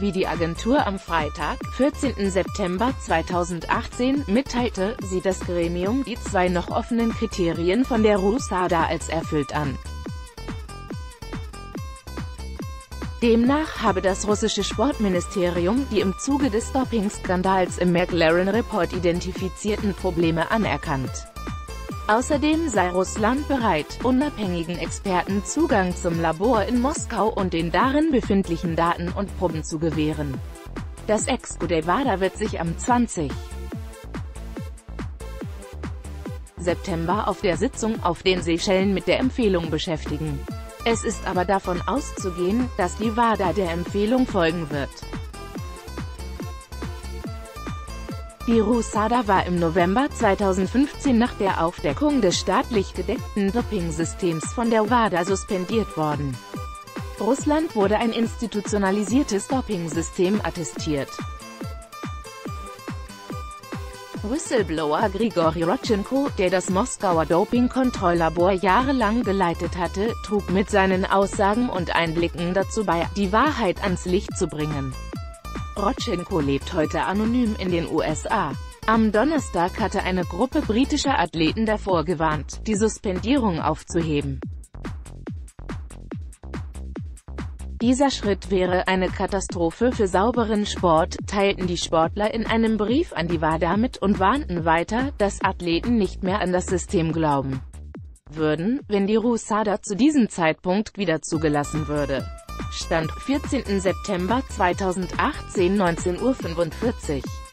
Wie die Agentur am Freitag, 14. September 2018, mitteilte, sieht das Gremium die zwei noch offenen Kriterien von der Rusada als erfüllt an. Demnach habe das russische Sportministerium die im Zuge des Dopingskandals im McLaren-Report identifizierten Probleme anerkannt. Außerdem sei Russland bereit, unabhängigen Experten Zugang zum Labor in Moskau und den darin befindlichen Daten und Proben zu gewähren. Das Exco der WADA wird sich am 20. September auf der Sitzung auf den Seychellen mit der Empfehlung beschäftigen. Es ist aber davon auszugehen, dass die WADA der Empfehlung folgen wird. Die Rusada war im November 2015 nach der Aufdeckung des staatlich gedeckten Dopingsystems von der WADA suspendiert worden. Russland wurde ein institutionalisiertes Dopingsystem attestiert. Whistleblower Grigory Rodchenkov, der das Moskauer Dopingkontrolllabor jahrelang geleitet hatte, trug mit seinen Aussagen und Einblicken dazu bei, die Wahrheit ans Licht zu bringen. Rodtschenko lebt heute anonym in den USA. Am Donnerstag hatte eine Gruppe britischer Athleten davor gewarnt, die Suspendierung aufzuheben. Dieser Schritt wäre eine Katastrophe für sauberen Sport, teilten die Sportler in einem Brief an die WADA mit und warnten weiter, dass Athleten nicht mehr an das System glauben würden, wenn die Rusada zu diesem Zeitpunkt wieder zugelassen würde. Stand 14. September 2018, 19:45 Uhr.